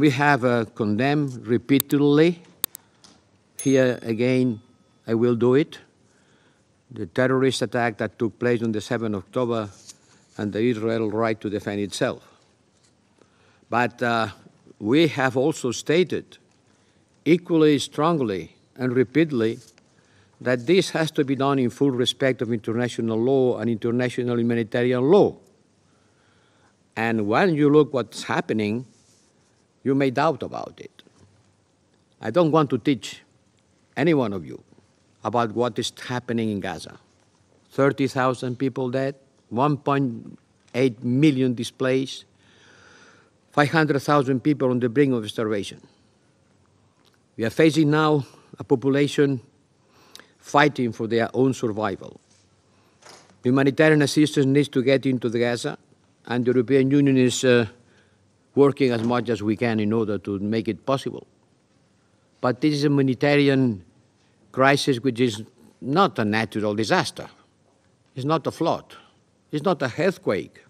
We have condemned repeatedly. Here again, I will do it. The terrorist attack that took place on the 7th of October and the Israel right to defend itself. But we have also stated equally strongly and repeatedly that this has to be done in full respect of international law and international humanitarian law. And when you look what's happening, you may doubt about it. I don't want to teach any one of you about what is happening in Gaza. 30,000 people dead, 1.8 million displaced, 500,000 people on the brink of starvation. We are facing now a population fighting for their own survival. Humanitarian assistance needs to get into the Gaza, and the European Union is working as much as we can in order to make it possible. But this is a humanitarian crisis which is not a natural disaster. It's not a flood. It's not an earthquake.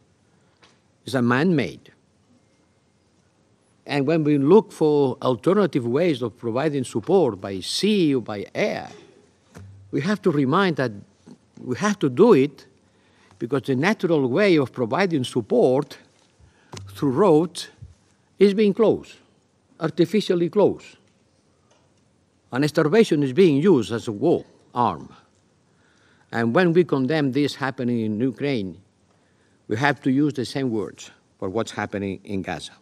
It's a man-made. And when we look for alternative ways of providing support by sea or by air, we have to remind that we have to do it because the natural way of providing support through roads is being closed, artificially closed. And starvation is being used as a war arm. And when we condemn this happening in Ukraine, we have to use the same words for what's happening in Gaza.